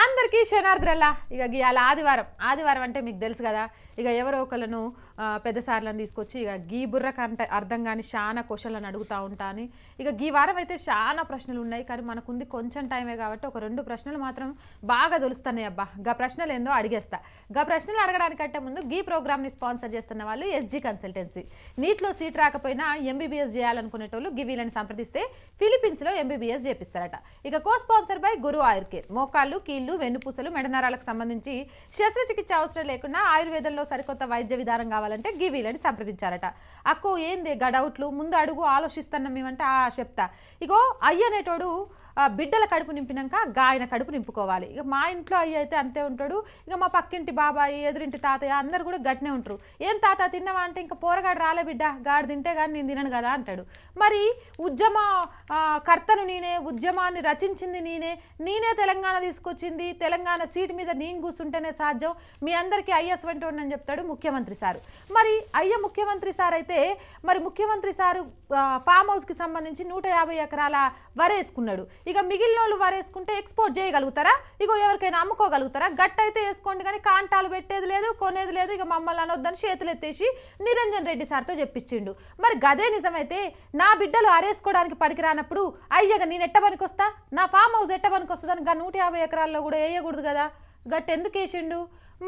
अंदर की क्षणार्द्रला आदिवार आदिवार कदा एवरो सार्कोचि गी बुर्र कंट अर्थं कानी चाला क्वेश्चन अड़ता उठाने गी वारमैते चाला प्रश्नलु का मन को కొంచెం టైమే కాబట్టి ఒక రెండు ప్రశ్నలు మాత్రం బాగా తెలుస్తానే అబ్బా గా ప్రశ్నలు ఏందో అడిగేస్తా గా ప్రశ్నలు అడగడానికంటే ముందు గీ ప్రోగ్రామ్ ని స్పాన్సర్ చేస్తున్న వాళ్ళు ఎస్జీ కన్సల్టెన్సీ నీట్ లో సీట్ రాకపోయినా ఎంబీబీఎస్ చేయాలనుకునేటోళ్ళు గివిలని సంప్రదిస్తే ఫిలిప్పీన్స్ లో ఎంబీబీఎస్ చేపిస్తారట ఇక co sponsor by Guru Ayur Care మోకాళ్ళు కీళ్ళు వెన్నుపూసలు మెడనరాలకు సంబంధించి శస్త్రచికిత్స అవసరం లేకున్నా ఆయుర్వేదంలో సరికొత్త వైద్య విధానం కావాలంటే గివిలని సంప్రదించారట అక్కో ఏందే గా డౌట్లు ముందు అడుగు ఆలోచిస్తన్నమేమంటే ఆ చెప్తా ఇగో అయ్యనేటోడు బిడ్డల కడుపు నింపినాక గాయన కడుపు నింపుకోవాలి ఇక మా ఇంట్లో అయ్య అయితే అంతే ఉంటాడు ఇక మా పక్కింటి బాబాయి ఎదురింటి తాతయ్య అందరూ కూడా గట్నే ఉంటారు ఏం తాత తిన్నావా అంటే ఇంకా పోరగాడు రాలే బిడ్డ గాడి తింటే గాని నేను తినను కదా అంటాడు మరి ఉద్యమ కర్తను నేనే ఉద్యమాన్ని రచించింది నేనే తెలంగాణ తీసుకొచ్చింది తెలంగాణ సీట్ మీద నేను కూర్చుంటేనే సాధ్యం మీ అందరికీ ఐఎస్ వంటోడని చెప్తాడు ముఖ్యమంత్రి సార్ మరి అయ్య ముఖ్యమంత్రి సార్ అయితే మరి ముఖ్యమంత్రి సార్ ఫామ్ హౌస్ కి సంబంధించి 150 ఎకరాల వరేసుకున్నాడు ఇక మిగిలినోళ్ళు వారేసుకుంటే ఎక్స్‌పోర్ట్ చేయగలుగుతారా ఇగో ఎవరికైనా అమ్ముకోగలుగుతారా గట్టైతే చేసుకోండి కానీ కాంటాలు పెట్టేది లేదు కొనేది లేదు ఇక మమ్మల్ని అనొద్దని చేతులు ఎత్తేసి నిరంజన్ రెడ్డి సార్ తో చెప్పిచ్చిండు మరి గదే నిజమైతే నా బిడ్డలు ఆరేసుకోవడానికి పనికిరానప్పుడు అయ్యగా నేను ఎట్టబనికొస్తా నా ఫామ్ హౌస్ ఎట్టబనికొస్తదని గా 150 ఎకరాల్లో కూడా ఏయకూడదు కదా గట్ ఎందుకు చేసిండు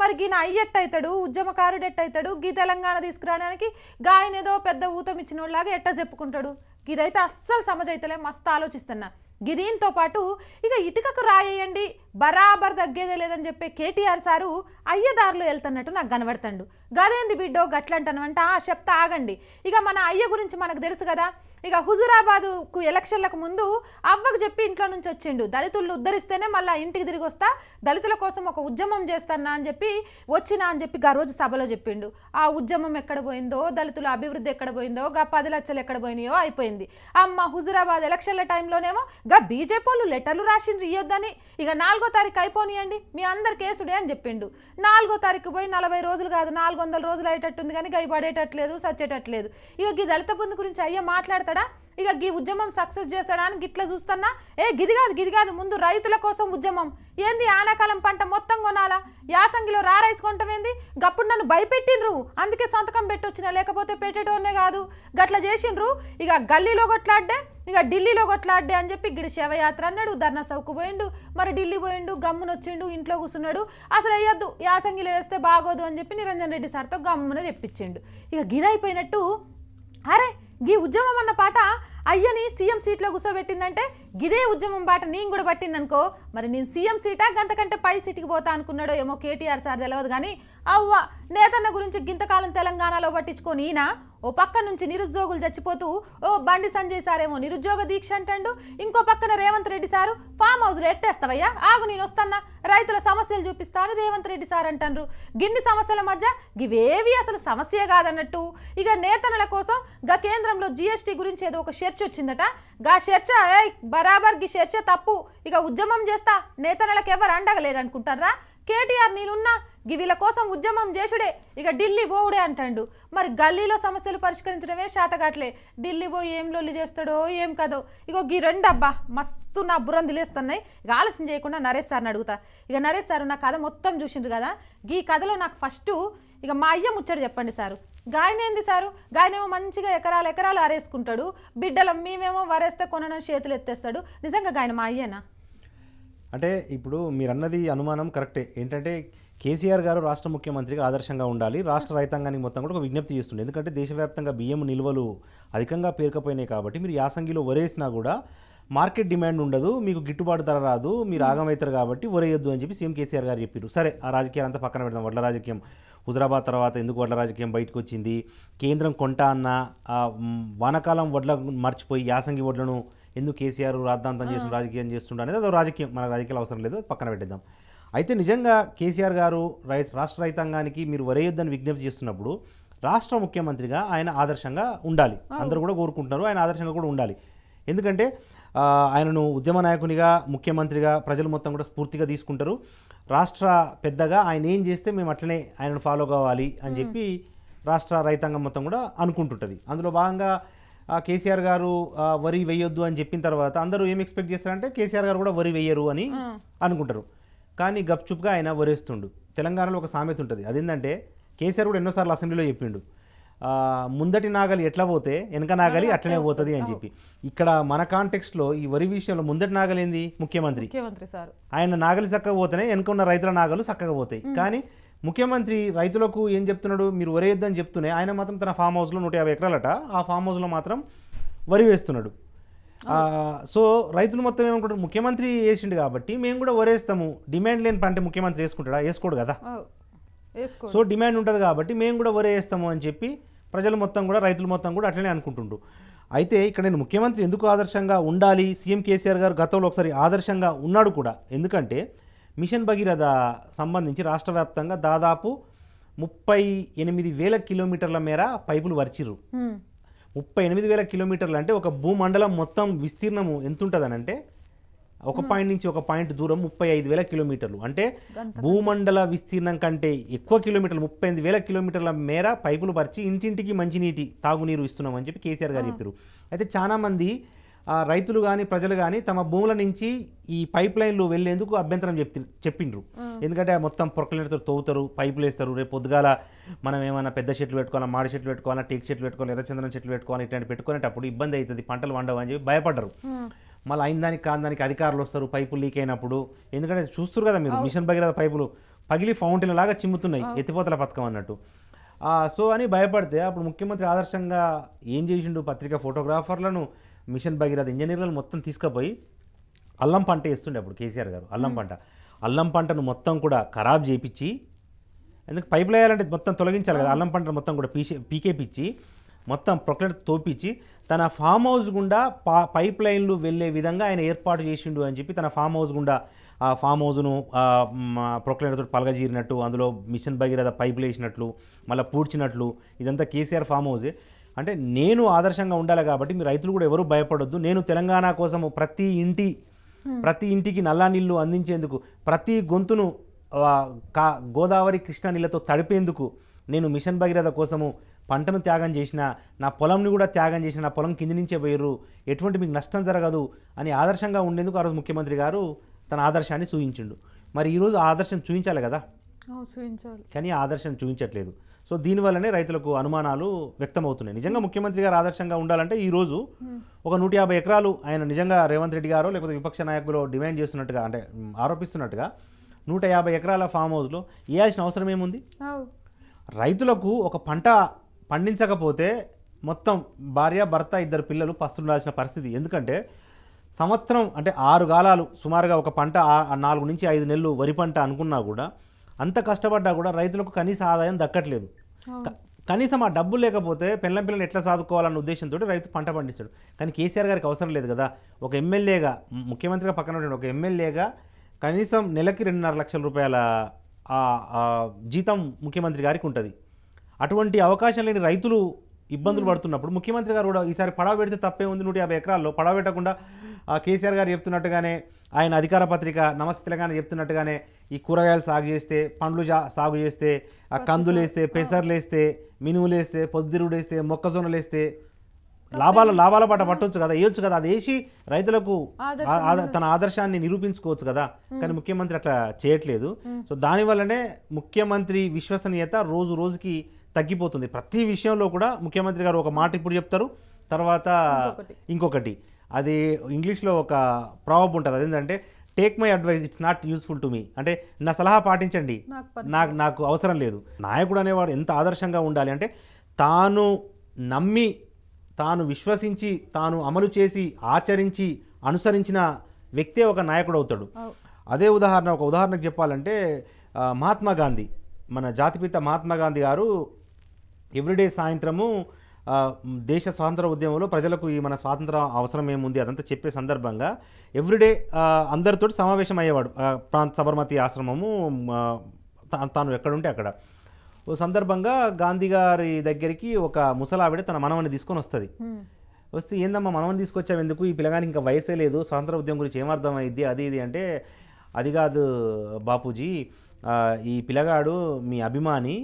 మరి గిన అయ్యెట్టైతాడు ఉద్యమకారుడు ఎట్టైతాడు గీ తెలంగాణ తీసుకురావడానికి గాయన ఏదో పెద్ద ఊతం ఇచ్చినోళ్ళలాగా ఎట్ట చెప్పుకుంటాడు ఇదైతే అస్సలు సమజైతలే మస్తు ఆలోచిస్తున్నా గిదీంతో పాటు ఇక ఇటుకకు రాయేయండి బరాబర్ దగ్గేదే లేదని చెప్పే కేటీఆర్ సారు అయ్యదారులు వెళ్తున్నట్టు నాకు కనబడతాడు గదేంది బిడ్డో గట్లంటానంట ఆ చెప్తా ఆగండి ఇక మన అయ్య గురించి మనకు తెలుసు కదా ఇక హుజూరాబాద్కు ఎలక్షన్లకు ముందు అవ్వకు చెప్పి ఇంట్లో నుంచి వచ్చిండు దళితులను ఉద్ధరిస్తేనే మళ్ళీ ఇంటికి తిరిగి వస్తా దళితుల కోసం ఒక ఉద్యమం చేస్తానా అని చెప్పి వచ్చినా అని చెప్పి ఆ రోజు సభలో చెప్పిండు ఆ ఉద్యమం ఎక్కడ పోయిందో దళితుల అభివృద్ధి ఎక్కడ పోయిందో గా 10 లక్షలు ఎక్కడ పోయినాయో అయిపోయింది అమ్మ హుజూరాబాద్ ఎలక్షన్ల టైంలోనేమో గా బీజేపీ వాళ్ళు లెటర్లు రాసిండ్రు ఇయ్యొద్దని ఇక 4వ తారీఖు అయిపోనియండి మీ అందరు కేసుడే అని చెప్పిండు 4వ తారీఖు పోయి 40 రోజులు కాదు 400 రోజులు అయ్యేటట్టుంది కానీ ఇక పడేటట్లేదు సచ్చేటట్లేదు ఇక ఈ దళిత బంధు గురించి అయ్యా మాట్లాడతాడా ఇక ఈ ఉద్యమం సక్సెస్ చేస్తాడా అని గిట్లా చూస్తున్నా ఏ గిది కాదు ముందు రైతుల కోసం ఉద్యమం ఏంది ఆనాకాలం పంట మొత్తం కొనాలా యాసంగిలో రారేసుకుంటామేంది గప్పుడు నన్ను భయపెట్టిండ్రు అందుకే సంతకం పెట్టొచ్చినా లేకపోతే పెట్టేటోనే కాదు గట్లా చేసిండ్రు ఇక గల్లీలో కొట్లాడ్డే ఇక ఢిల్లీలో కొట్లాడ్డే అని చెప్పి గిడి శవయాత్ర అన్నాడు ధర్నా సౌకు పోయిండు మరి ఢిల్లీ పోయిండు గమ్మున వచ్చిండు ఇంట్లో కూర్చున్నాడు అసలు వేయద్దు యాసంగిలో వేస్తే బాగోదు అని చెప్పి నిరంజన్ రెడ్డి సార్తో గమ్మున తెప్పించిండు ఇక గిదైపోయినట్టు అరే గీ ఉద్యమం అన్న పాట అయ్యని సీఎం సీట్లో కూర్చోబెట్టిందంటే గిదే ఉద్యమం బాట నేను కూడా పట్టిందనుకో మరి నేను సీఎం సీటా గంతకంటే పై సీటుకి పోతా అనుకున్నాడో ఏమో కేటీఆర్ సార్ తెలియదు కానీ అవ్వ నేతన్న గురించి గింతకాలం తెలంగాణలో పట్టించుకొని ఈయన ఓ పక్క నుంచి నిరుద్యోగులు చచ్చిపోతూ ఓ బండి సంజయ్ సారేమో నిరుద్యోగ దీక్ష అంటాడు ఇంకో పక్కన రేవంత్ రెడ్డి సారు ఫామ్ హౌస్లో ఎట్టేస్తావయ్యా ఆగు నేను వస్తానా రైతుల సమస్యలు చూపిస్తాను రేవంత్ రెడ్డి సార్ అంటారు గిన్ని సమస్యల మధ్య ఇవేవి అసలు సమస్య కాదన్నట్టు ఇక నేతన్నల కోసం గా కేంద్రంలో జీఎస్టీ గురించి ఏదో ఒక చర్చ వచ్చిందట గా చర్చ బరాబర్ గీ చర్చ తప్పు ఇక ఉద్యమం చేస్తా నేతన్నలకు ఎవరు అండగలేరనుకుంటారా కేటీఆర్ నేనున్నా గివిల కోసం ఉద్యమం చేసుడే ఇక ఢిల్లీ పోవుడే అంటాడు మరి గల్లీలో సమస్యలు పరిష్కరించడమే శాతగాట్లే ఢిల్లీ పోయి ఏం లొల్లి చేస్తాడో ఏం కదో ఇగో గీ రెండు అబ్బా మస్తు నా బురందిలేస్తున్నాయి ఇక ఆలస్యం చేయకుండా నరేష్ సార్ని అడుగుతా ఇక నరేష్ సారు నా కథ మొత్తం చూసిండ్రు కదా ఈ కథలో నాకు ఫస్ట్ ఇక మా అయ్య ముచ్చట చెప్పండి సారు గాయన ఏంది సారు గాయనేమో మంచిగా ఎకరాలు అరేసుకుంటాడు బిడ్డల మేమేమో వరేస్తే కొనడం చేతులు ఎత్తేస్తాడు నిజంగా గాయన మా అయ్యేనా అంటే ఇప్పుడు మీరు అన్నది అనుమానం కరెక్టే ఏంటంటే కేసీఆర్ గారు రాష్ట్ర ముఖ్యమంత్రిగా ఆదర్శంగా ఉండాలి రాష్ట్ర రైతాంగానికి మొత్తం కూడా ఒక విజ్ఞప్తి చేస్తుంది ఎందుకంటే దేశవ్యాప్తంగా బియ్యం నిల్వలు అధికంగా పేరుకపోయినాయి కాబట్టి మీరు యాసంగిలో వరేసినా కూడా మార్కెట్ డిమాండ్ ఉండదు మీకు గిట్టుబాటు ధర రాదు మీరు ఆగమవుతారు కాబట్టి వరేయొద్దు అని చెప్పి సీఎం కేసీఆర్ గారు చెప్పారు సరే ఆ రాజకీయాలు అంతా పక్కన పెడదాం వడ్ల రాజకీయం హుజరాబాద్ తర్వాత ఎందుకు వడ్ల రాజకీయం బయటకు వచ్చింది కేంద్రం కొంట అన్న వానకాలం వడ్ల మర్చిపోయి యాసంగి వడ్లను ఎందుకు కేసీఆర్ రాద్ధాంతం చేసి రాజకీయం చేస్తుండ అనేది అదో రాజకీయం మన రాజకీయాలు అవసరం లేదు పక్కన పెట్టేద్దాం అయితే నిజంగా కేసీఆర్ గారు రాష్ట్ర రైతాంగానికి మీరు వరేయొద్దని విజ్ఞప్తి చేస్తున్నప్పుడు రాష్ట్ర ముఖ్యమంత్రిగా ఆయన ఆదర్శంగా ఉండాలి అందరూ కూడా కోరుకుంటున్నారు ఆయన ఆదర్శంగా కూడా ఉండాలి ఎందుకంటే ఆయనను ఉద్యమ నాయకునిగా ముఖ్యమంత్రిగా ప్రజలు మొత్తం కూడా స్ఫూర్తిగా తీసుకుంటారు రాష్ట్ర పెద్దగా ఆయన ఏం చేస్తే మేము అట్లనే ఆయనను ఫాలో కావాలి అని చెప్పి రాష్ట్ర రైతాంగం మొత్తం కూడా అనుకుంటుంటుంది అందులో భాగంగా కేసీఆర్ గారు వరి వేయొద్దు అని చెప్పిన తర్వాత అందరూ ఏం ఎక్స్పెక్ట్ చేస్తారంటే కేసీఆర్ గారు కూడా వరి వేయరు అని అనుకుంటారు కానీ గప్చుప్గా ఆయన వరేస్తుండు. తెలంగాణలో ఒక సామెత ఉంటుంది, అదేంటంటే కేసీఆర్ కూడా ఎన్నోసార్లు అసెంబ్లీలో చెప్పిండు, ముందటి నాగలి ఎట్లా పోతే వెనక నాగలి అట్లనే పోతుంది అని చెప్పి. ఇక్కడ మన కాంటెక్స్ట్లో ఈ వరి విషయంలో ముందటి నాగలి ఏంది? ముఖ్యమంత్రి. సార్ ఆయన నాగలి చక్కగా పోతేనే వెనుకున్న రైతుల నాగలు చక్కగా పోతాయి. కానీ ముఖ్యమంత్రి రైతులకు ఏం చెప్తున్నాడు, మీరు వరి వేద్దని చెప్తూనే ఆయన మాత్రం తన ఫామ్ హౌస్లో 150 ఎకరాలట, ఆ ఫామ్ హౌస్లో మాత్రం వరి వేస్తున్నాడు. సో రైతులు మొత్తం ఏమనుకుంటారు, ముఖ్యమంత్రి వేసిండు కాబట్టి మేము కూడా వరేస్తాము, డిమాండ్ లేని పంట ముఖ్యమంత్రి వేసుకుంటాడా? వేసుకోడు కదా. సో డిమాండ్ ఉంటుంది కాబట్టి మేము కూడా వరేస్తాము అని చెప్పి ప్రజలు మొత్తం కూడా, రైతులు మొత్తం కూడా అట్లనే అనుకుంటుండ్రు. అయితే ఇక్కడ నేను ముఖ్యమంత్రి ఎందుకు ఆదర్శంగా ఉండాలి, సీఎం కేసీఆర్ గారు గతంలో ఒకసారి ఆదర్శంగా ఉన్నాడు కూడా. ఎందుకంటే మిషన్ భగీరథ సంబంధించి రాష్ట్ర వ్యాప్తంగా దాదాపు 38,000 కిలోమీటర్ల మేర పైపులు పరిచిర్రు. 38,000 కిలోమీటర్లు అంటే ఒక భూమండలం మొత్తం విస్తీర్ణము ఎంత ఉంటుందని అంటే, ఒక పాయింట్ నుంచి ఒక పాయింట్ దూరం 35,000 కిలోమీటర్లు, అంటే భూమండల విస్తీర్ణం కంటే ఎక్కువ కిలోమీటర్లు, 35,000 కిలోమీటర్ల మేర పైపులు పరిచి ఇంటింటికి మంచినీటి తాగునీరు ఇస్తున్నామని చెప్పి కేసీఆర్ గారు చెప్పారు. అయితే చాలామంది రైతులు కానీ ప్రజలు కానీ తమ భూముల నుంచి ఈ పైప్ లైన్లు వెళ్లేందుకు అభ్యంతరం చెప్పిండ్రు. ఎందుకంటే మొత్తం ప్రొక్లైన్తో తవ్వుతారు, పైపులు వేస్తారు, రేపు పొద్దుగాల మనం ఏమైనా పెద్ద చెట్లు పెట్టుకోవాలా, మాడి చెట్లు పెట్టుకోవాలా, టేక్ చెట్లు పెట్టుకోవాలి, ఎర్రచందనం చెట్లు పెట్టుకోవాలి, ఇట్లాంటి పెట్టుకునేటప్పుడు ఇబ్బంది అవుతుంది, పంటలు వండవు అని చెప్పి భయపడ్డారు. మళ్ళీ అయిందానికి కాందానికి అధికారులు వస్తారు పైపులు లీక్ అయినప్పుడు. ఎందుకంటే చూస్తారు కదా మీరు, మిషన్ భగీరథ పైపులు పగిలి ఫౌంటైన్ లాగా చిమ్ముతున్నాయి, ఎత్తిపోతల పథకం అన్నట్టు. సో అని భయపడితే అప్పుడు ముఖ్యమంత్రి ఆదర్శంగా ఏం చేసిండు, పత్రికా ఫోటోగ్రాఫర్లను, మిషన్ భగీరథ ఇంజనీర్లను మొత్తం తీసుకుపోయి అల్లం పంట వేస్తుండే అప్పుడు కేసీఆర్ గారు. అల్లం పంటను మొత్తం కూడా ఖరాబ్ చేయించి, ఎందుకు పైపు వేయాలంటే మొత్తం తొలగించాలి కదా, అల్లం పంటను మొత్తం కూడా పీకేపిచ్చి మొత్తం ప్రొక్లైన్ తోపించి తన ఫామ్ హౌస్ గుండా పైప్ లైన్లు వెళ్ళే విధంగా ఆయన ఏర్పాటు చేసిండు అని చెప్పి, తన ఫామ్ హౌస్ గుండా ఆ ఫామ్ హౌస్ను ప్రొక్లైన్తో పలగజీరినట్టు, అందులో మిషన్ భగీరథ పైపులు వేసినట్లు, మళ్ళీ పూడ్చినట్లు, ఇదంతా కేసీఆర్ ఫామ్ హౌసే. అంటే నేను ఆదర్శంగా ఉండాలి కాబట్టి మీ రైతులు కూడా ఎవరు భయపడొద్దు, నేను తెలంగాణ కోసం ప్రతి ఇంటికి నల్లా నీళ్లు అందించేందుకు, ప్రతి గొంతును గోదావరి కృష్ణా నీళ్లతో తడిపేందుకు నేను మిషన్ భగీరథ కోసము పంటను త్యాగం చేసిన, నా పొలంని కూడా త్యాగం చేసిన, నా పొలం కింది నుంచే పోయారు, ఎటువంటి మీకు నష్టం జరగదు అని ఆదర్శంగా ఉండేందుకు ఆ రోజు ముఖ్యమంత్రి గారు తన ఆదర్శాన్ని చూపించిండు. మరి ఈరోజు ఆదర్శం చూపించాలి కదా, కానీ ఆదర్శం చూపించట్లేదు. సో దీనివల్లనే రైతులకు అనుమానాలు వ్యక్తమవుతున్నాయి. నిజంగా ముఖ్యమంత్రి గారు ఆదర్శంగా ఉండాలంటే ఈరోజు ఒక 150 ఎకరాలు ఆయన నిజంగా రేవంత్ రెడ్డి గారు లేకపోతే విపక్ష నాయకులు డిమాండ్ చేస్తున్నట్టుగా, అంటే ఆరోపిస్తున్నట్టుగా 150 ఎకరాల ఫామ్ హౌస్లో వేయాల్సిన అవసరం ఏముంది? రైతులకు ఒక పంట పండించకపోతే మొత్తం భార్య భర్త ఇద్దరు పిల్లలు పస్తుండాల్సిన పరిస్థితి. ఎందుకంటే సంవత్సరం అంటే 6 కాలాలు సుమారుగా ఒక పంట 4 నుంచి 5 నెలలు వరి పంట అనుకున్నా కూడా, అంత కష్టపడ్డా కూడా రైతులకు కనీస ఆదాయం దక్కట్లేదు. కనీసం ఆ డబ్బులు లేకపోతే పెళ్ళం పిల్లలు ఎట్లా సాదుకోవాలన్న ఉద్దేశంతో రైతు పంట పండిస్తాడు. కానీ కేసీఆర్ గారికి అవసరం లేదు కదా, ఒక ఎమ్మెల్యేగా, ముఖ్యమంత్రిగా పక్కన ఉంటాడు, ఒక ఎమ్మెల్యేగా కనీసం నెలకి 2.5 లక్షల రూపాయల జీతం ముఖ్యమంత్రి గారికి ఉంటుంది. అటువంటి అవకాశం లేని రైతులు ఇబ్బందులు పడుతున్నప్పుడు ముఖ్యమంత్రి గారు కూడా ఈసారి పడవ పెడితే తప్పే ఉంది. 150 ఎకరాల్లో పడవ పెట్టకుండా కేసీఆర్ గారు చెప్తున్నట్టుగానే, ఆయన అధికార పత్రిక నమస్తే తెలంగాణ చెప్తున్నట్టుగానే ఈ కూరగాయలు సాగు చేస్తే, పండ్లు సాగు చేస్తే, కందులు వేస్తే, పెసర్లు వేస్తే, మినువులు వేస్తే, పొద్దురుడు వేస్తే, మొక్కజొన్నలు వేస్తే లాభాల పాట పట్టవచ్చు కదా, వేయొచ్చు కదా, అది వేసి రైతులకు తన ఆదర్శాన్ని నిరూపించుకోవచ్చు కదా. కానీ ముఖ్యమంత్రి అట్లా చేయట్లేదు. సో దానివల్లనే ముఖ్యమంత్రి విశ్వసనీయత రోజు రోజుకి తగ్గిపోతుంది. ప్రతి విషయంలో కూడా ముఖ్యమంత్రి గారు ఒక మాట ఇప్పుడు చెప్తారు, తర్వాత ఇంకొకటి. అది ఇంగ్లీష్లో ఒక ప్రావర్బ్ ఉంటుంది, అదేంటంటే take my advice it's not useful to మీ, అంటే నా సలహా పాటించండి, నాకు అవసరం లేదు. నాయకుడు అనేవాడు ఎంత ఆదర్శంగా ఉండాలి అంటే తాను నమ్మి, తాను విశ్వసించి, తాను అమలు చేసి, ఆచరించి, అనుసరించిన వ్యక్తే ఒక నాయకుడు అవుతాడు. అదే ఉదాహరణ, ఒక ఉదాహరణకు చెప్పాలంటే మహాత్మా గాంధీ, మన జాతిపిత మహాత్మా గాంధీ గారు ఎవ్రీడే సాయంత్రము దేశ స్వాతంత్ర ఉద్యమంలో ప్రజలకు ఈ మన స్వాతంత్రం అవసరం ఏముంది అదంతా చెప్పే సందర్భంగా ఎవ్రీడే అందరితో సమావేశం అయ్యేవాడు. ప్రాంత సబర్మతి ఆశ్రమము తాను ఎక్కడుంటే అక్కడ. ఓ సందర్భంగా గాంధీ గారి దగ్గరికి ఒక ముసలావిడ తన మనవని తీసుకొని వస్తుంది. వస్తే ఏందమ్మా మనవని తీసుకొచ్చావు ఎందుకు, ఈ పిల్లగానికి ఇంకా వయసే లేదు, స్వాతంత్ర ఉద్యమం గురించి ఏమర్థమైంది అది ఇది అంటే, అది కాదు బాపూజీ, ఈ పిల్లగాడు మీ అభిమాని,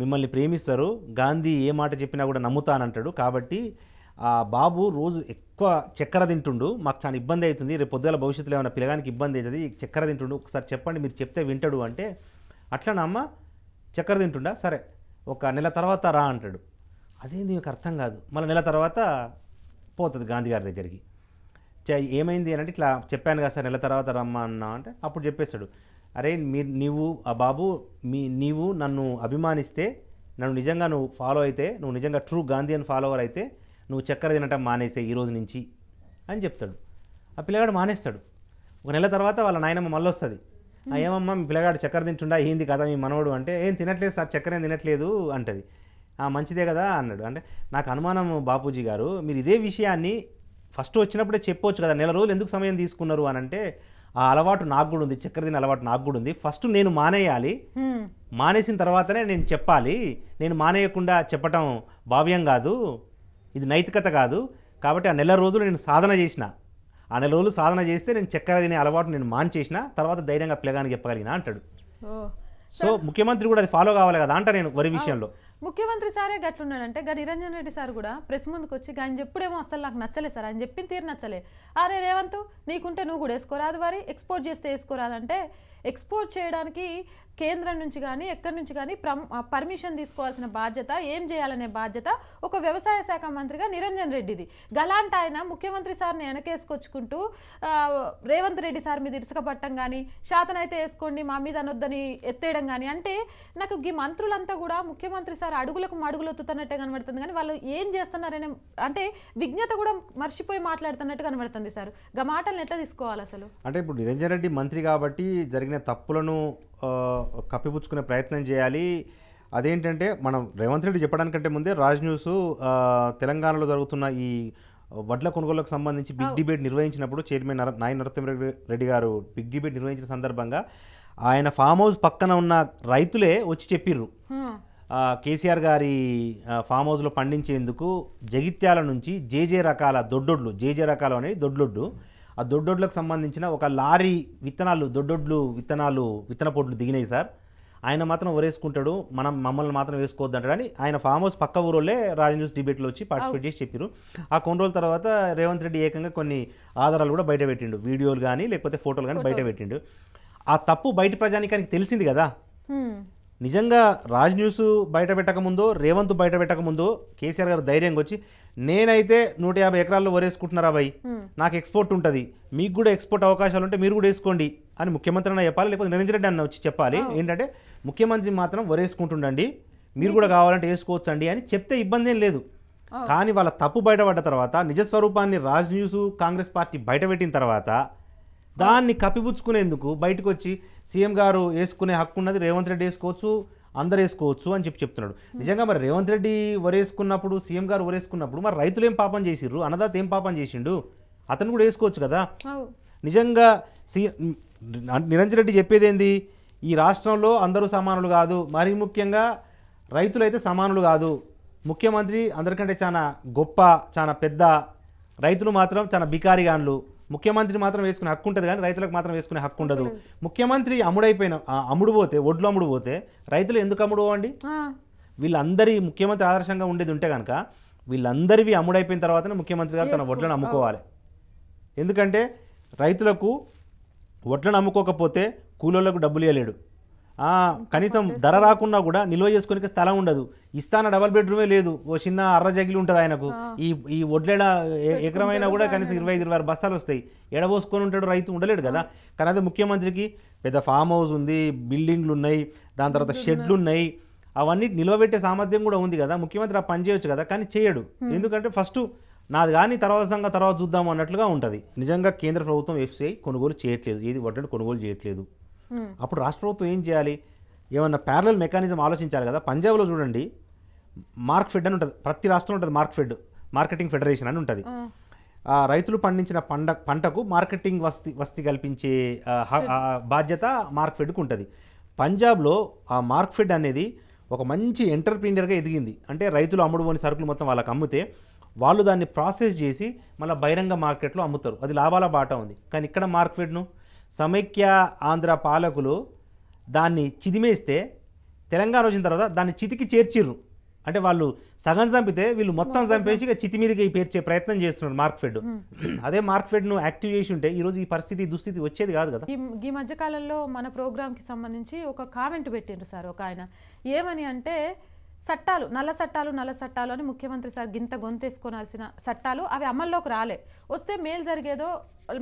మిమ్మల్ని ప్రేమిస్తారు, గాంధీ ఏ మాట చెప్పినా కూడా నమ్ముతానంటాడు, కాబట్టి ఆ బాబు రోజు ఎక్కువ చక్కెర తింటుండు, మాకు చాలా ఇబ్బంది అవుతుంది, రేపు పొద్దుగాల భవిష్యత్తులో ఏమైనా పిల్లగానికి ఇబ్బంది అవుతుంది, చక్కెర తింటుండు ఒకసారి చెప్పండి మీరు చెప్తే వింటాడు అంటే, అట్లనా అమ్మ చక్కెర తింటుండా సరే ఒక నెల తర్వాత రా అంటాడు. అదేంది మీకు అర్థం కాదు, మళ్ళీ నెల తర్వాత పోతుంది గాంధీ గారి దగ్గరికి. ఏమైంది అని అంటే ఇట్లా చెప్పాను కదా సార్ నెల తర్వాత రమ్మా అన్నా అంటే అప్పుడు చెప్పేశాడు, అరే నీవు ఆ బాబు నీవు నన్ను అభిమానిస్తే, నన్ను నిజంగా నువ్వు ఫాలో అయితే, నువ్వు నిజంగా ట్రూ గాంధీయన్ ఫాలోవర్ అయితే నువ్వు చక్కెర తినటం మానేసే ఈ రోజు నుంచి అని చెప్తాడు. ఆ పిల్లగాడు మానేస్తాడు. ఒక నెల తర్వాత వాళ్ళ నాయనమ్మ మళ్ళీ వస్తుంది, ఏమమ్మా మీ పిల్లగాడు చక్కెర తింటుండా ఏంది కదా మీ మనవడు అంటే, ఏం తినట్లేదు సార్ చక్కెర ఏం తినట్లేదు అంటది. మంచిదే కదా అన్నాడు. అంటే నాకు అనుమానం బాపూజీ గారు మీరు ఇదే విషయాన్ని ఫస్ట్ వచ్చినప్పుడే చెప్పవచ్చు కదా, నెల రోజులు ఎందుకు సమయం తీసుకున్నారు అని అంటే, ఆ అలవాటు నాకు కూడా ఉంది, చక్కెర తిన అలవాటు నాకు కూడా ఉంది, ఫస్ట్ నేను మానేయాలి, మానేసిన తర్వాతనే నేను చెప్పాలి, నేను మానేయకుండా చెప్పటం భావ్యం కాదు, ఇది నైతికత కాదు, కాబట్టి ఆ నెల రోజులు నేను సాధన చేసిన, ఆ నెల రోజులు సాధన చేస్తే నేను చక్కెర తినే అలవాటు నేను మానేసిన తర్వాత ధైర్యంగా పిల్లగానికి చెప్పగలిగినా అంటాడు. సో ముఖ్యమంత్రి కూడా అది ఫాలో కావాలి కదా అంట నేను వరి విషయంలో. ముఖ్యమంత్రి సారే గట్లున్నాడంటే గా నిరంజన్ రెడ్డి సార్ కూడా ప్రెస్ ముందుకు వచ్చి ఆయన చెప్పుడేమో అసలు నాకు నచ్చలే సార్ ఆయన చెప్పిన తీరు నచ్చలే, అరే రేవంత్ నీకుంటే నువ్వు కూడా వేసుకోరాదు వారి ఎక్స్పోర్ట్ చేస్తే వేసుకోరాదంటే, ఎక్స్పోర్ట్ చేయడానికి కేంద్రం నుంచి కానీ ఎక్కడి నుంచి కానీ పర్మిషన్ తీసుకోవాల్సిన బాధ్యత ఏం చేయాలనే బాధ్యత ఒక వ్యవసాయ శాఖ మంత్రిగా నిరంజన్ రెడ్డిది. గలాంటి ఆయన ముఖ్యమంత్రి సార్ని వెనకేసుకొచ్చుకుంటూ రేవంత్ రెడ్డి సార్ మీద ఇసుకపట్టడం కానీ, శాతనైతే వేసుకోండి మా మీద అనొద్దని ఎత్తేయడం కానీ, అంటే నాకు ఈ మంత్రులంతా కూడా ముఖ్యమంత్రి సార్ అడుగులకు మడుగులు ఒత్తుతున్నట్టే కనబడుతుంది, కానీ వాళ్ళు ఏం చేస్తున్నారనే అంటే విజ్ఞత కూడా మర్చిపోయి మాట్లాడుతున్నట్టు కనబడుతుంది సార్. గా మాటలను ఎట్లా తీసుకోవాలి అసలు? అంటే ఇప్పుడు నిరంజన్ రెడ్డి మంత్రి కాబట్టి జరిగిన తప్పులను కప్పిపుచ్చుకునే ప్రయత్నం చేయాలి. అదేంటంటే మనం రేవంత్ రెడ్డి చెప్పడానికంటే ముందే రాజ్ న్యూస్ తెలంగాణలో జరుగుతున్న ఈ వడ్ల కొనుగోలుకు సంబంధించి బిగ్ డిబేట్ నిర్వహించినప్పుడు చైర్మన్ నాయన నరసింహ రెడ్డి గారు బిగ్ డిబేట్ నిర్వహించిన సందర్భంగా ఆయన ఫామ్ హౌస్ పక్కన ఉన్న రైతులే వచ్చి చెప్పిర్రు, కేసీఆర్ గారి ఫామ్ హౌస్లో పండించేందుకు జగిత్యాల నుంచి జేజే రకాల దొడ్డొడ్లు, జేజే రకాలు అనేవి దొడ్లొడ్డు, ఆ దొడ్డొడ్లకు సంబంధించిన ఒక లారీ విత్తనాలు, దొడ్డొడ్లు విత్తనాలు విత్తన పొట్లు దిగినాయి సార్, ఆయన మాత్రం ఒరేసుకుంటాడు మనం మమ్మల్ని మాత్రం వేసుకోవద్దంటాడు అని ఆయన ఫామ్ హౌస్ పక్క ఊరోళ్ళే రాజ్ న్యూస్ డిబేట్లో వచ్చి పార్టిసిపేట్ చేసి చెప్పారు. ఆ కొన్ని రోజుల తర్వాత రేవంత్ రెడ్డి ఏకంగా కొన్ని ఆధారాలు కూడా బయట పెట్టిండు, వీడియోలు కానీ లేకపోతే ఫోటోలు కానీ బయట పెట్టిండు. ఆ తప్పు బయట ప్రజానికానికి తెలిసింది కదా. నిజంగా రాజ్ న్యూస్ బయట పెట్టకముందో రేవంత్ బయట పెట్టకముందో కేసీఆర్ గారు ధైర్యంగా వచ్చి నేనైతే 150 ఎకరాల్లో వరేసుకుంటున్నారా బాయ్, నాకు ఎక్స్పోర్ట్ ఉంటుంది, మీకు కూడా ఎక్స్పోర్ట్ అవకాశాలు ఉంటే మీరు కూడా వేసుకోండి అని ముఖ్యమంత్రి అన్న చెప్పాలి, లేకపోతే నిరంజన్ రెడ్డి అన్న వచ్చి చెప్పాలి. ఏంటంటే ముఖ్యమంత్రి మాత్రం వరేసుకుంటుండండి మీరు కూడా కావాలంటే వేసుకోవచ్చు అండి అని చెప్తే ఇబ్బంది ఏం లేదు. కానీ వాళ్ళ తప్పు బయటపడ్డ తర్వాత నిజస్వరూపాన్ని రాజ్ న్యూస్ కాంగ్రెస్ పార్టీ బయట పెట్టిన తర్వాత దాన్ని కప్పిపుచ్చుకునేందుకు బయటకు వచ్చి సీఎం గారు వేసుకునే హక్కు ఉన్నది, రేవంత్ రెడ్డి వేసుకోవచ్చు, అందరు వేసుకోవచ్చు అని చెప్పి చెప్తున్నాడు. నిజంగా మరి రేవంత్ రెడ్డి వరేసుకున్నప్పుడు, సీఎం గారు వరేసుకున్నప్పుడు మరి రైతులు ఏం పాపం చేసిర్రు, అన్నదాత ఏం పాపం చేసిండు, అతను కూడా వేసుకోవచ్చు కదా. నిజంగా నిరంజన్ రెడ్డి చెప్పేది ఏంది, ఈ రాష్ట్రంలో అందరూ సమానులు కాదు, మరి ముఖ్యంగా రైతులైతే సమానులు కాదు, ముఖ్యమంత్రి అందరికంటే చాలా గొప్ప, చాలా పెద్ద, రైతులు మాత్రం చాలా బికారిగాన్లు, ముఖ్యమంత్రి మాత్రం వేసుకునే హక్కు ఉంటుంది కానీ రైతులకు మాత్రం వేసుకునే హక్కు ఉండదు, ముఖ్యమంత్రి అమ్ముడు పోతే ఒడ్లు అమ్ముడు పోతే రైతులు ఎందుకు అమ్ముడు అండి, వీళ్ళందరి ముఖ్యమంత్రి ఆదర్శంగా ఉండేది ఉంటే కనుక వీళ్ళందరివి అమ్ముడైపోయిన తర్వాతనే ముఖ్యమంత్రి గారు తన ఒడ్లను అమ్ముకోవాలి. ఎందుకంటే రైతులకు ఒడ్లను అమ్ముకోకపోతే కూలీలకు డబ్బులు ఇవ్వలేడు, కనీసం ధర రాకున్నా కూడా నిల్వ చేసుకునే స్థలం ఉండదు, ఇస్తాన డబల్ బెడ్రూమే లేదు, ఓ చిన్న అర్ర జగిలి ఉంటుంది ఆయనకు, ఈ వడ్లేడ ఎకరమైనా కూడా కనీసం 25-26 బస్తాలు వస్తాయి, ఎడబోసుకొని ఉంటాడు రైతు, ఉండలేడు కదా. కానీ అదే ముఖ్యమంత్రికి పెద్ద ఫామ్ హౌస్ ఉంది, బిల్డింగ్లు ఉన్నాయి, దాని తర్వాత షెడ్లు ఉన్నాయి, అవన్నీ నిల్వబెట్టే సామర్థ్యం కూడా ఉంది కదా, ముఖ్యమంత్రి ఆ పని చేయొచ్చు కదా, కానీ చేయడు. ఎందుకంటే ఫస్ట్ నాది కానీ తర్వాత చూద్దాము అన్నట్లుగా ఉంటుంది. నిజంగా కేంద్ర ప్రభుత్వం FCI కొనుగోలు చేయట్లేదు, ఏది వడ్లను కొనుగోలు చేయట్లేదు, అప్పుడు రాష్ట్ర ప్రభుత్వం ఏం చేయాలి, ఏమన్నా ప్యారలల్ మెకానిజం ఆలోచించాలి కదా. పంజాబ్లో చూడండి మార్క్ఫెడ్ అని ఉంటుంది, ప్రతి రాష్ట్రంలో ఉంటుంది మార్క్ఫెడ్, మార్కెటింగ్ ఫెడరేషన్ అని ఉంటుంది, రైతులు పండించిన పంటకు మార్కెటింగ్ వసతి కల్పించే బాధ్యత మార్క్ఫెడ్కు ఉంటుంది. పంజాబ్లో ఆ మార్క్ఫెడ్ అనేది ఒక మంచి ఎంటర్ప్రీనియర్గా ఎదిగింది, అంటే రైతులు అమ్ముడుపోని సరుకులు మొత్తం వాళ్ళకి అమ్మితే వాళ్ళు దాన్ని ప్రాసెస్ చేసి మళ్ళీ బహిరంగ మార్కెట్లో అమ్ముతారు, అది లాభాల బాట ఉంది. కానీ ఇక్కడ మార్క్ఫెడ్ను సమైక్య ఆంధ్ర పాలకులు దాన్ని చిదిమేస్తే తెలంగాణ వచ్చిన తర్వాత దాన్ని చితికి చేర్చిర్రు, అంటే వాళ్ళు సగం చంపితే వీళ్ళు మొత్తం చంపేసి చితి మీదకి పేర్చే ప్రయత్నం చేస్తున్నారు మార్క్ఫెడ్. అదే మార్క్ఫెడ్ ను యాక్టివ్ చేసి ఉంటే ఈ రోజు ఈ పరిస్థితి దుస్థితి వచ్చేది కాదు కదా. ఈ మధ్య కాలంలో మన ప్రోగ్రామ్ కి సంబంధించి ఒక కామెంట్ పెట్టిండ్రు సార్ ఒక ఆయన, ఏమని అంటే చట్టాలు నల్ల చట్టాలు నల్ల చట్టాలు అని ముఖ్యమంత్రి సార్ గింత గొంతేసుకోవాల్సిన చట్టాలు అవి అమల్లోకి రాలే, వస్తే మేలు జరిగేదో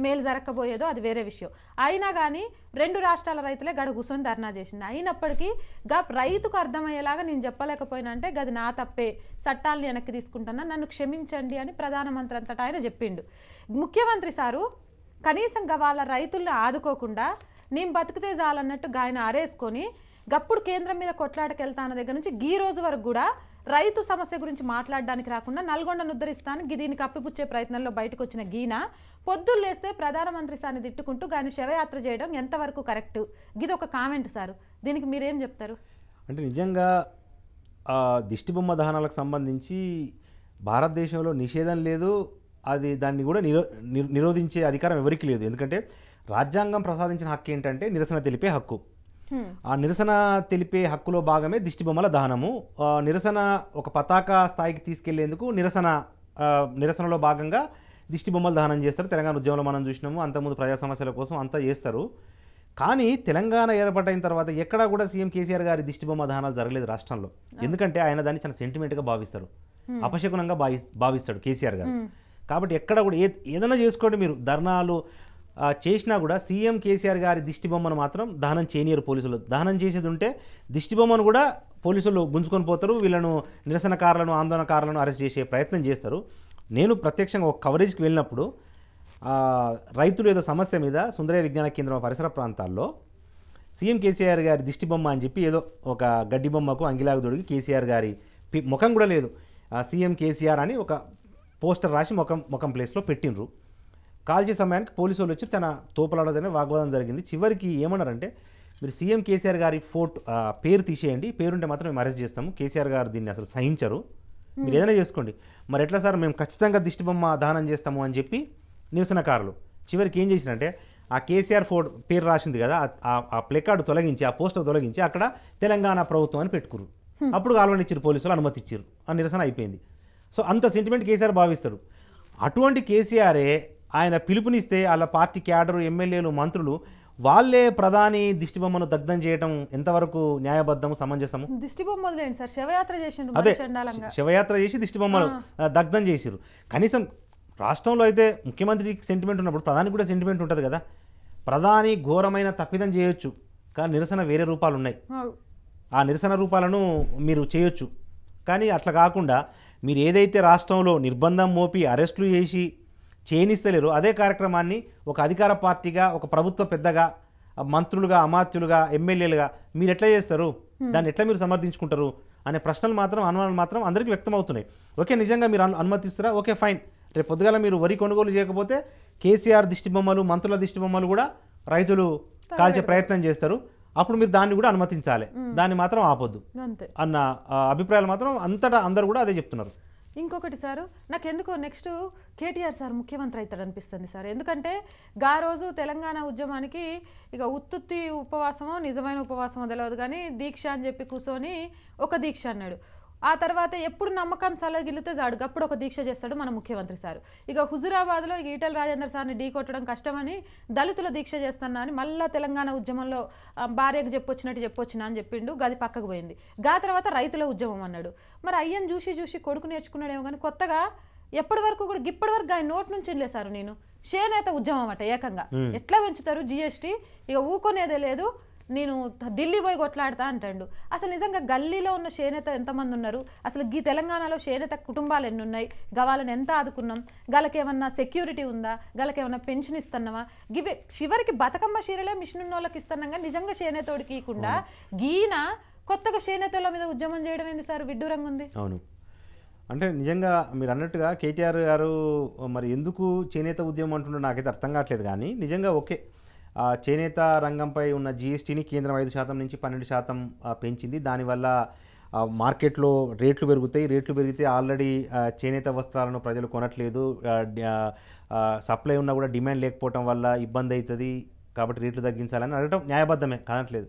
మేలు జరగకపోయేదో అది వేరే విషయం. అయినా కానీ రెండు రాష్ట్రాల రైతులే గడ కూర్చొని ధర్నా చేసింది. అయినప్పటికీ గా రైతుకు అర్థమయ్యేలాగా నేను చెప్పలేకపోయినా అంటే గది నా తప్పే, చట్టాలను వెనక్కి తీసుకుంటున్నా, నన్ను క్షమించండి అని ప్రధానమంత్రి అంతటా ఆయన చెప్పిండు. ముఖ్యమంత్రి సారు కనీసం వాళ్ళ రైతులను ఆదుకోకుండా నేను బతికితే చాలన్నట్టు ఆయన ఆరేసుకొని గప్పుడు కేంద్రం మీద కొట్లాటకెళ్తాన దగ్గర నుంచి ఈ రోజు వరకు కూడా రైతు సమస్య గురించి మాట్లాడడానికి రాకుండా నల్గొండను ఉద్ధరిస్తాను దీన్ని కప్పిపుచ్చే ప్రయత్నంలో బయటకు వచ్చిన గీన పొద్దులు లేస్తే ప్రధానమంత్రి సార్ని తిట్టుకుంటూ ఆయన శవయాత్ర చేయడం ఎంతవరకు కరెక్ట్? ఇది ఒక కామెంట్ సారు, దీనికి మీరేం చెప్తారు? అంటే నిజంగా దిష్టిబొమ్మ దహనాలకు సంబంధించి భారతదేశంలో నిషేధం లేదు, అది దాన్ని కూడా నిరోధించే అధికారం ఎవరికి లేదు. ఎందుకంటే రాజ్యాంగం ప్రసాదించిన హక్కు ఏంటంటే నిరసన తెలిపే హక్కు. ఆ నిరసన తెలిపే హక్కులో భాగమే దిష్టిబొమ్మల దహనము. నిరసన ఒక పతాక స్థాయికి తీసుకెళ్లేందుకు నిరసనలో భాగంగా దిష్టిబొమ్మలు దహనం చేస్తారు. తెలంగాణ ఉద్యమంలో మనం చూసినాము, అంతకుముందు ప్రజా సమస్యల కోసం అంతా చేస్తారు. కానీ తెలంగాణ ఏర్పడిన తర్వాత ఎక్కడా కూడా సీఎం కేసీఆర్ గారి దిష్టిబొమ్మ దహనాలు జరగలేదు రాష్ట్రంలో. ఎందుకంటే ఆయన దాన్ని చాలా సెంటిమెంట్గా భావిస్తారు, అపశకునంగా భావిస్తాడు కేసీఆర్ గారు. కాబట్టి ఎక్కడ కూడా ఏదైనా చేసుకోండి, మీరు ధర్నాలు చేసినా కూడా సీఎం కేసీఆర్ గారి దిష్టిబొమ్మను మాత్రం దహనం చేయనీయరు పోలీసులు. దహనం చేసేది ఉంటే దిష్టిబొమ్మను కూడా పోలీసులు గుంజుకొని పోతారు, వీళ్ళను నిరసనకారులను ఆందోళనకారులను అరెస్ట్ చేసే ప్రయత్నం చేస్తారు. నేను ప్రత్యక్షంగా ఒక కవరేజ్కి వెళ్ళినప్పుడు రైతులు ఏదో సమస్య మీద సుందరయ్య విజ్ఞాన కేంద్రం పరిసర ప్రాంతాల్లో సీఎం కేసీఆర్ గారి దిష్టిబొమ్మ అని చెప్పి ఏదో ఒక గడ్డి బొమ్మకు అంగిలాగు దొడిగి కేసీఆర్ గారి ముఖం కూడా లేదు సీఎం కేసీఆర్ అని ఒక పోస్టర్ రాసి ముఖం ప్లేస్లో పెట్టినరు. కాల్చే సమయానికి పోలీసు వాళ్ళు వచ్చి తన తోపులాడదనే వాగ్వాదం జరిగింది. చివరికి ఏమన్నారంటే మీరు సీఎం కేసీఆర్ గారి పేరు తీసేయండి, పేరుంటే మాత్రం మేము అరెస్ట్ చేస్తాము, కేసీఆర్ గారు దీన్ని అసలు సహించరు, మీరు ఏదైనా చేసుకోండి. మరి ఎట్లా సార్ మేము ఖచ్చితంగా దిష్టిబొమ్మ దహనం చేస్తాము అని చెప్పి నిరసనకారులు చివరికి ఏం చేసినంటే ఆ కేసీఆర్ పేరు రాసింది కదా ఆ ప్లెకార్డు తొలగించి ఆ పోస్టర్ తొలగించి అక్కడ తెలంగాణ ప్రభుత్వం అని పెట్టుకురు. అప్పుడు కాల్వనిచ్చారు పోలీసులు, అనుమతి ఇచ్చారు, ఆ నిరసన అయిపోయింది. సో అంత సెంటిమెంట్ కేసీఆర్ భావిస్తాడు. అటువంటి కేసీఆరే ఆయన పిలుపునిస్తే వాళ్ళ పార్టీ క్యాడరు ఎమ్మెల్యేలు మంత్రులు వాళ్ళే ప్రధాని దిష్టిబొమ్మను దగ్ధం చేయడం ఎంతవరకు న్యాయబద్ధము సమంజసము? శవయాత్ర చేసి దిష్టిబొమ్మలు దగ్ధం చేసిరు. కనీసం రాష్ట్రంలో అయితే ముఖ్యమంత్రికి సెంటిమెంట్ ఉన్నప్పుడు ప్రధానికి కూడా సెంటిమెంట్ ఉంటుంది కదా. ప్రధాని ఘోరమైన తప్పిదం చేయొచ్చు, కానీ నిరసన వేరే రూపాలు ఉన్నాయి, ఆ నిరసన రూపాలను మీరు చేయొచ్చు. కానీ అట్లా కాకుండా మీరు ఏదైతే రాష్ట్రంలో నిర్బంధం మోపి అరెస్టులు చేసి చేయనిస్తలేరు, అదే కార్యక్రమాన్ని ఒక అధికార పార్టీగా ఒక ప్రభుత్వ పెద్దగా మంత్రులుగా అమాత్యులుగా ఎమ్మెల్యేలుగా మీరు ఎట్లా చేస్తారు, దాన్ని ఎట్లా మీరు సమర్థించుకుంటారు అనే ప్రశ్నలు మాత్రం అనుమానాలు మాత్రం అందరికీ వ్యక్తం అవుతున్నాయి. ఓకే నిజంగా మీరు అనుమతిస్తారా, ఓకే ఫైన్, రేపు పొద్దుగాల మీరు వరి కొనుగోలు చేయకపోతే కేసీఆర్ దిష్టిబొమ్మలు మంత్రుల దిష్టిబొమ్మలు కూడా రైతులు కాల్చే ప్రయత్నం చేస్తారు, అప్పుడు మీరు దాన్ని కూడా అనుమతించాలి, దాన్ని మాత్రం ఆపొద్దు అన్న అభిప్రాయాలు మాత్రం అంతటా అందరూ కూడా అదే చెప్తున్నారు. ఇంకొకటి సారు, నాకెందుకో నెక్స్ట్ కేటీఆర్ సార్ ముఖ్యమంత్రి అవుతాడు అనిపిస్తుంది సార్. ఎందుకంటే గా రోజు తెలంగాణ ఉద్యమానికి ఇక ఉత్తుత్తి ఉపవాసమో నిజమైన ఉపవాసమో తెలియదు కానీ దీక్ష అని చెప్పి కూర్చొని ఒక దీక్ష అన్నాడు. ఆ తర్వాత ఎప్పుడు నమ్మకం సలగిలితే చాడు అప్పుడు ఒక దీక్ష చేస్తాడు మన ముఖ్యమంత్రి సారు. ఇక హుజురాబాద్లో ఇక ఈటల రాజేందర్ సార్ని ఢీ కొట్టడం కష్టమని దళితుల దీక్ష చేస్తున్నా అని మళ్ళీ తెలంగాణ ఉద్యమంలో భార్యకు చెప్పొచ్చినా అని చెప్పిండు, గది పక్కకు పోయింది. గా తర్వాత రైతుల ఉద్యమం అన్నాడు. మరి అయ్యని చూసి చూసి కొడుకు నేర్చుకున్నాడేమో కానీ కొత్తగా ఎప్పటి వరకు కూడా ఇప్పటివరకు ఆయన నోటి నుంచి వెళ్ళేశారు నేను చేనేత ఉద్యమం అట ఏకంగా ఎట్లా పెంచుతారు జిఎస్టీ, ఇక ఊకొనేదే లేదు, నేను ఢిల్లీ పోయి కొట్లాడతా అంటాడు. అసలు నిజంగా గల్లీలో ఉన్న చేనేత ఎంతమంది ఉన్నారు, అసలు ఈ తెలంగాణలో చేనేత కుటుంబాలు ఎన్ని ఉన్నాయి, గవాళ్ళని ఎంత ఆదుకున్నాం, గలకేమన్నా సెక్యూరిటీ ఉందా, గలకేమన్నా పెన్షన్ ఇస్తున్నావా, గివి చివరికి బతుకమ్మ చీరలే మిషన్ ఉన్న వాళ్ళకి ఇస్తున్నాగా నిజంగా చేనేతోడికి ఇవ్వకుండా గీన కొత్తగా చేనేతల మీద ఉద్యమం చేయడం ఏంది సార్, విడ్డూరంగా ఉంది. అవును, అంటే నిజంగా మీరు అన్నట్టుగా కేటీఆర్ గారు మరి ఎందుకు చేనేత ఉద్యమం అంటున్నారు నాకైతే అర్థం కావట్లేదు. కానీ నిజంగా ఓకే చేనేత రంగంపై ఉన్న జీఎస్టీని కేంద్రం 5% నుంచి 12% పెంచింది, దానివల్ల మార్కెట్లో రేట్లు పెరుగుతాయి, రేట్లు పెరిగితే ఆల్రెడీ చేనేత వస్త్రాలను ప్రజలు కొనట్లేదు, సప్లై ఉన్నా కూడా డిమాండ్ లేకపోవటం వల్ల ఇబ్బంది అవుతుంది, కాబట్టి రేట్లు తగ్గించాలని అడగటం న్యాయబద్ధమే కానట్లేదు.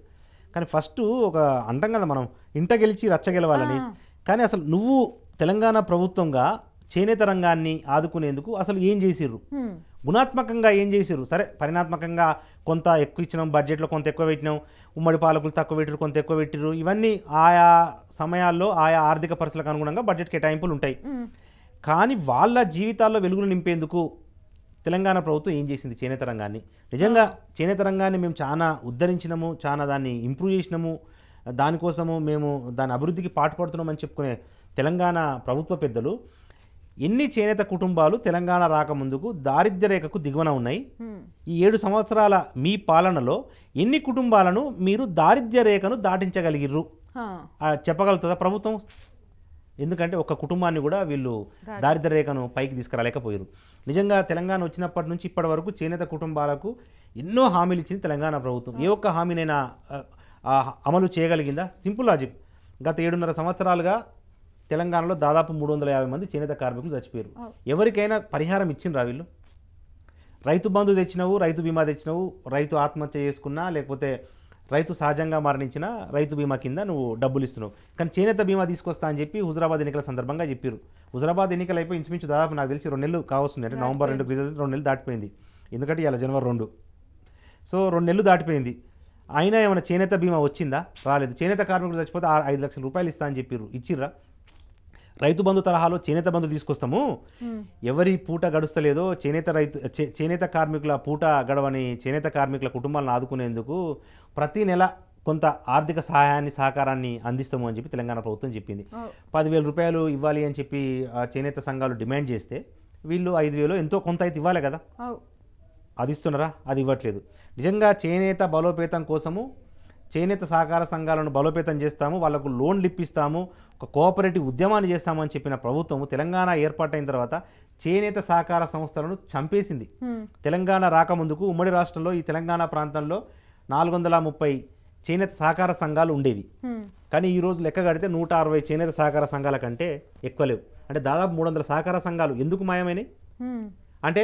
కానీ ఫస్ట్ ఒక అంటాం కదా మనం ఇంట గెలిచి రచ్చ గెలవాలని కానీ అసలు నువ్వు తెలంగాణ ప్రభుత్వంగా చేనేత రంగాన్ని ఆదుకునేందుకు అసలు ఏం చేసిర్రు? గుణాత్మకంగా ఏం చేసిర్రు? సరే పరిణాత్మకంగా కొంత ఎక్కువ ఇచ్చినాం, బడ్జెట్లో కొంత ఎక్కువ పెట్టినాం, ఉమ్మడి పాలకులు తక్కువ పెట్టిరు, కొంత ఎక్కువ పెట్టిరు, ఇవన్నీ ఆయా సమయాల్లో ఆయా ఆర్థిక పరిస్థితులకు అనుగుణంగా బడ్జెట్ కేటాయింపులు ఉంటాయి. కానీ వాళ్ళ జీవితాల్లో వెలుగులు నింపేందుకు తెలంగాణ ప్రభుత్వం ఏం చేసింది? చేనేత రంగాన్ని నిజంగా చేనేత రంగాన్ని మేము చాలా ఉద్ధరించినాము, చాలా దాన్ని ఇంప్రూవ్ చేసినాము, దానికోసము మేము దాని అభివృద్ధికి పాటుపడుతున్నామని చెప్పుకునే తెలంగాణ ప్రభుత్వ పెద్దలు ఎన్ని చేనేత కుటుంబాలు తెలంగాణ రాకముందుకు దారిద్ర్య రేఖకు దిగువన ఉన్నాయి? ఈ 7 సంవత్సరాల మీ పాలనలో ఎన్ని కుటుంబాలను మీరు దారిద్ర్య రేఖను దాటించగలిగిర్రు చెప్పగలుగుతుందా ప్రభుత్వం? ఎందుకంటే ఒక కుటుంబాన్ని కూడా వీళ్ళు దారిద్ర్య రేఖను పైకి తీసుకురాలేకపోయారు. నిజంగా తెలంగాణ వచ్చినప్పటి నుంచి ఇప్పటి వరకు చేనేత కుటుంబాలకు ఎన్నో హామీలు ఇచ్చింది తెలంగాణ ప్రభుత్వం. ఏ ఒక్క హామీనైనా అమలు చేయగలిగిందా? Simple logic. గత 7.5 సంవత్సరాలుగా తెలంగాణలో దాదాపు 350 మంది చేనేత కార్మికులు చచ్చిపోయారు. ఎవరికైనా పరిహారం ఇచ్చిండ్రా వీళ్ళు? రైతు బంధు తెచ్చినావు, రైతు బీమా తెచ్చినావు, రైతు ఆత్మహత్య చేసుకున్నా లేకపోతే రైతు సహజంగా మరణించిన రైతు బీమా కింద నువ్వు డబ్బులు ఇస్తున్నావు. కానీ చేనేత బీమా తీసుకొస్తా అని చెప్పి హుజరాబాద్ ఎన్నికల సందర్భంగా చెప్పారు. హుజరాబాద్ ఎన్నికలు అయిపోయి ఇంచుమించు దాదాపు నాకు తెలిసి 2 నెలలు కావస్తుంది, అంటే నవంబర్ 2 రిజల్ట్ 2 నెలలు దాటిపోయింది, ఎందుకంటే ఇలా జనవరి 2, సో 2 నెలలు దాటిపోయింది. అయినా ఏమైనా చేనేత బీమా వచ్చిందా? రాలేదు. చేనేత కార్మికులు చచ్చిపోతే 5 లక్షల రూపాయలు ఇస్తా అని చెప్పారు, ఇచ్చిర్రా? రైతు బంధు తరహాలో చేనేత బంధు తీసుకొస్తాము, ఎవరి పూట గడుస్తలేదో చేనేత కార్మికుల పూట గడవని చేనేత కార్మికుల కుటుంబాలను ఆదుకునేందుకు ప్రతి నెల కొంత ఆర్థిక సహాయాన్ని సహకారాన్ని అందిస్తాము అని చెప్పి తెలంగాణ ప్రభుత్వం చెప్పింది. 10,000 రూపాయలు ఇవ్వాలి అని చెప్పి చేనేత సంఘాలు డిమాండ్ చేస్తే వీళ్ళు 5,000 ఎంతో కొంత అయితే ఇవ్వాలి కదా, అది ఇస్తున్నారా? అది ఇవ్వట్లేదు. నిజంగా చేనేత బలోపేతం కోసము చేనేత సహకార సంఘాలను బలోపేతం చేస్తాము, వాళ్లకు లోన్లు ఇప్పిస్తాము, ఒక కోఆపరేటివ్ ఉద్యమాన్ని చేస్తామని చెప్పిన ప్రభుత్వము తెలంగాణ ఏర్పాటైన తర్వాత చేనేత సహకార సంస్థలను చంపేసింది. తెలంగాణ రాకముందుకు ఉమ్మడి రాష్ట్రంలో ఈ తెలంగాణ ప్రాంతంలో 430 చేనేత సహకార సంఘాలు ఉండేవి. కానీ ఈరోజు లెక్క కడితే 160 చేనేత సహకార సంఘాల కంటే ఎక్కువ లేవు. అంటే దాదాపు 300 సహకార సంఘాలు ఎందుకు మాయమైనవి? అంటే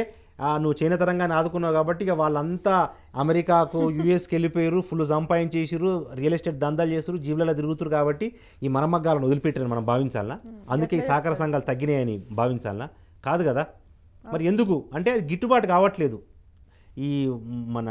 నువ్వు చేనేత రంగాన్ని ఆదుకున్నావు కాబట్టి ఇక వాళ్ళంతా అమెరికాకు, యూఎస్కి వెళ్ళిపోయారు, ఫుల్ సంపాదించేసారు, రియల్ ఎస్టేట్ దందాలు చేసారు, జీబులలో తిరుగుతారు కాబట్టి ఈ మనమగ్గాలను వదిలిపెట్టారని మనం భావించాలా? అందుకే ఈ సహకార సంఘాలు తగ్గినాయని భావించాలా? కాదు కదా. మరి ఎందుకు అంటే అది గిట్టుబాటు కావట్లేదు. ఈ మన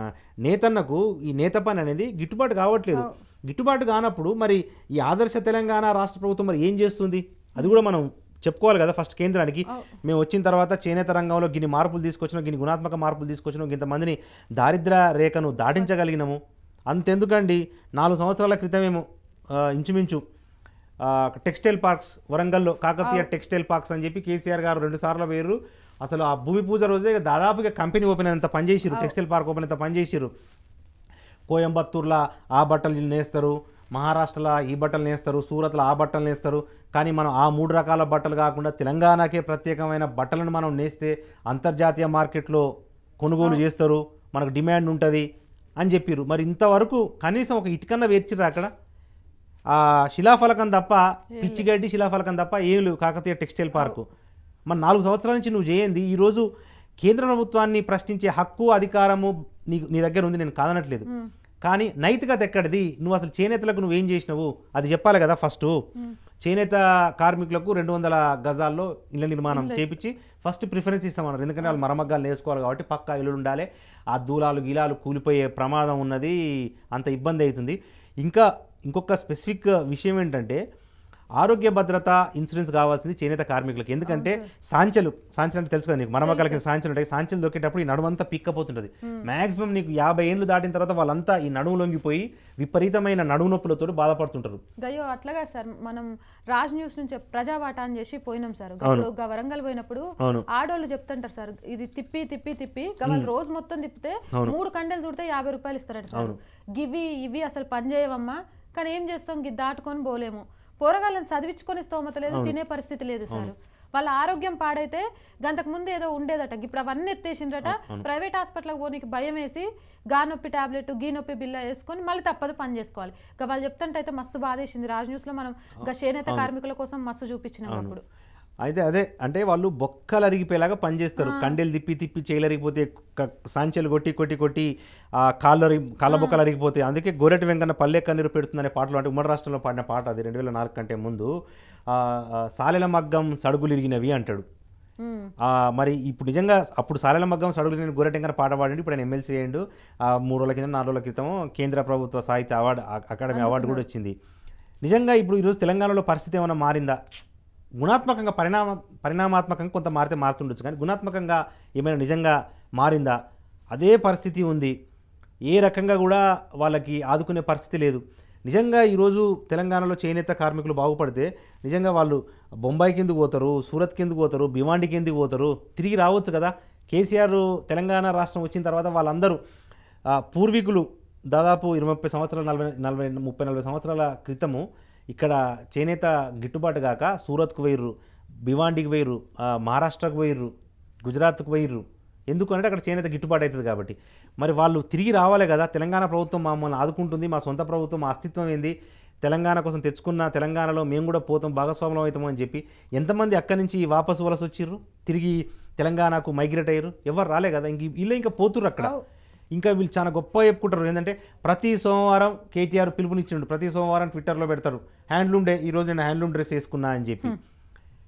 నేతన్నకు ఈ నేత పని అనేది గిట్టుబాటు కావట్లేదు. గిట్టుబాటు కానప్పుడు మరి ఈ ఆదర్శ తెలంగాణ రాష్ట్ర ప్రభుత్వం మరి ఏం చేస్తుంది? అది కూడా మనం చెప్పుకోవాలి కదా. ఫస్ట్ కేంద్రానికి మేము వచ్చిన తర్వాత చేనేత రంగంలో గిన్ని మార్పులు తీసుకొచ్చినాం, గిన్ని గుణాత్మక మార్పులు తీసుకొచ్చినాం, ఇంతమందిని దారిద్ర్య రేఖను దాటించగలిగినాము. అంతెందుకండి, 4 సంవత్సరాల క్రితమేమో ఇంచుమించు టెక్స్టైల్ పార్క్స్ వరంగల్లో కాకతీయ టెక్స్టైల్ పార్క్స్ అని చెప్పి కేసీఆర్ గారు 2 సార్లు వేరు. అసలు ఆ భూమి పూజ రోజే దాదాపుగా కంపెనీ ఓపెన్ అయినంత పనిచేసారు, టెక్స్టైల్ పార్క్ ఓపెన్ అంత పనిచేసారు. కోయంబత్తూర్లో ఆ బట్టలు నేస్తారు, మహారాష్ట్రలో ఈ బట్టలు నేస్తారు, సూరత్లో ఆ బట్టలు నేస్తారు. కానీ మనం ఆ 3 రకాల బట్టలు కాకుండా తెలంగాణకే ప్రత్యేకమైన బట్టలను మనం నేస్తే అంతర్జాతీయ మార్కెట్లో కొనుగోలు చేస్తారు, మనకు డిమాండ్ ఉంటుంది అని చెప్పారు. మరి ఇంతవరకు కనీసం ఒక ఇటుకన్న వేర్చిరా? అక్కడ ఆ శిలాఫలకం తప్ప, పిచ్చిగడ్డి శిలాఫలకం తప్ప ఏం లేవు కాకతీయ టెక్స్టైల్ పార్కు. మరి 4 సంవత్సరాల నుంచి నువ్వు చేయండి. ఈరోజు కేంద్ర ప్రభుత్వాన్ని ప్రశ్నించే హక్కు అధికారము నీ దగ్గర ఉంది, నేను కాదనట్లేదు. కానీ నైతికత ఎక్కడిది? నువ్వు అసలు చేనేతలకు నువ్వేం చేసినావు అది చెప్పాలి కదా. ఫస్ట్ చేనేత కార్మికులకు 200 గజాల్లో ఇళ్ళ నిర్మాణం చేపించి ఫస్ట్ ప్రిఫరెన్స్ ఇస్తామన్నారు, ఎందుకంటే వాళ్ళు మరమగ్గాలు నేర్చుకోవాలి కాబట్టి పక్కా ఇళ్ళు ఉండాలి, ఆ దూలాలు గీలాలు కూలిపోయే ప్రమాదం ఉన్నది, అంత ఇబ్బంది అవుతుంది. ఇంకా ఇంకొక స్పెసిఫిక్ విషయం ఏంటంటే ఆరోగ్య భద్రత ఇన్సూరెన్స్ కావాల్సింది చేనేత కార్మికులకి. ఎందుకంటే సాంచలు అంటే తెలుసు కదా నీకు, మరమగ్గాల కింద సాంచలు ఉంటాయి, సాంచలు దొక్కేటప్పుడు ఈ నడుమంతా పిక్కపోతుంటుంది. మ్యాక్సిమం నీకు 50 ఏళ్ళు దాటిన తర్వాత వాళ్ళంతా ఈ నడుము లొంగిపోయి విపరీతమైన నడుము నొప్పులతో బాధపడుతుంటారు. అయ్యో అట్లాగా సార్, మనం రాజ్ న్యూస్ నుంచి ప్రజావాటా అని చేసి పోయినాం సార్. వరంగల్ పోయినప్పుడు ఆడోళ్ళు చెప్తుంటారు సార్, ఇది తిప్పి తిప్పి తిప్పి గవల్ రోజు మొత్తం తిప్పితే 3 కండలు చూడితే 50 రూపాయలు ఇస్తారట సార్. గివి ఇవి అసలు పనిచేయవమ్మా, కానీ ఏం చేస్తాం, దాటుకొని పోలేము. పోరగాళ్ళని చదివించుకొని స్తోమత లేదు, తినే పరిస్థితి లేదు సార్. వాళ్ళ ఆరోగ్యం పాడైతే గంతకు ముందు ఏదో ఉండేదట, ఇప్పుడు అవన్నీ ఎత్తేసిందట. ప్రైవేట్ హాస్పిటల్కి పోనీకి భయం వేసి గా నొప్పి టాబ్లెట్, గీ నొప్పి బిల్లా వేసుకొని మళ్ళీ తప్పదు పని చేసుకోవాలి. ఇక వాళ్ళు చెప్తుంటే అయితే మస్తు బాధేసింది. రాజ్ న్యూస్లో మనం చేనేత కార్మికుల కోసం మస్తు చూపించినప్పుడు అయితే అదే అంటే వాళ్ళు బొక్కలు అరిగిపోయేలాగా పని చేస్తారు. కండెలు తిప్పి తిప్పి చేయలరిగిపోతే సాంచెలు కొట్టి కొట్టి కొట్టి ఆ కాళ్ళ బొక్కలు అరిగిపోతాయి. అందుకే గోరెటి వెంకన్న పల్లె కన్నీరు పెడుతుందనే పాటలు అంటే ఉమ్మడి రాష్ట్రంలో పాడిన పాట అది 2004 కంటే ముందు. సాలెల మగ్గం సడుగులు ఇరిగినవి అంటాడు. మరి ఇప్పుడు నిజంగా అప్పుడు సాలెల మగ్గం సడుగులు నేను గోరెటి వెంకన్న పాట పాడండి. ఇప్పుడు ఆయన ఎమ్మెల్సీ అయ్యిండు. 3 రోజుల కింద 4 రోజుల క్రితం కేంద్ర ప్రభుత్వ సాహిత్య అవార్డు అకాడమీ అవార్డు కూడా వచ్చింది. నిజంగా ఇప్పుడు ఈరోజు తెలంగాణలో పరిస్థితి ఏమైనా మారిందా? గుణాత్మకంగా పరిణామాత్మకంగా కొంత మారితే మారుతుండొచ్చు, కానీ గుణాత్మకంగా ఏమైనా నిజంగా మారిందా? అదే పరిస్థితి ఉంది. ఏ రకంగా కూడా వాళ్ళకి ఆదుకునే పరిస్థితి లేదు. నిజంగా ఈరోజు తెలంగాణలో చేనేత కార్మికులు బాగుపడితే నిజంగా వాళ్ళు బొంబాయి కిందకు పోతారు, సూరత్ కిందకు పోతారు, భివాండి కిందకు పోతారు, తిరిగి రావచ్చు కదా. కేసీఆర్ తెలంగాణ రాష్ట్రం వచ్చిన తర్వాత వాళ్ళందరూ పూర్వీకులు దాదాపు 20 సంవత్సరాలు 40 30 40 సంవత్సరాల క్రితము ఇక్కడ చేనేత గిట్టుబాటు కాక సూరత్కు పోయిర్రు, భివాండికి పోయిర్రు, మహారాష్ట్రకు పోయిర్రు, గుజరాత్కు పోయిర్రు. ఎందుకు అంటే అక్కడ చేనేత గిట్టుబాటు అవుతుంది కాబట్టి. మరి వాళ్ళు తిరిగి రావాలి కదా. తెలంగాణ ప్రభుత్వం మమ్మల్ని ఆదుకుంటుంది, మా సొంత ప్రభుత్వం, మా అస్తిత్వం ఏంది, తెలంగాణ కోసం తెచ్చుకున్న తెలంగాణలో మేము కూడా పోతాం, భాగస్వాములం అవుతాము అని చెప్పి ఎంతమంది అక్కడి నుంచి వాపసు వలస వచ్చిర్రు, తిరిగి తెలంగాణకు మైగ్రేట్ అయ్యారు? ఎవరు రాలే కదా. ఇంకా పోతుర్రు అక్కడ. ఇంకా వీళ్ళు చాలా గొప్ప చెప్పుకుంటారు. ఏంటంటే ప్రతి సోమవారం కేటీఆర్ పిలుపునిచ్చిండు, ప్రతి సోమవారం ట్విట్టర్లో పెడతారు హ్యాండ్లూమ్ డే, ఈరోజు నేను హ్యాండ్లూమ్ డ్రెస్ వేసుకున్నా అని చెప్పి.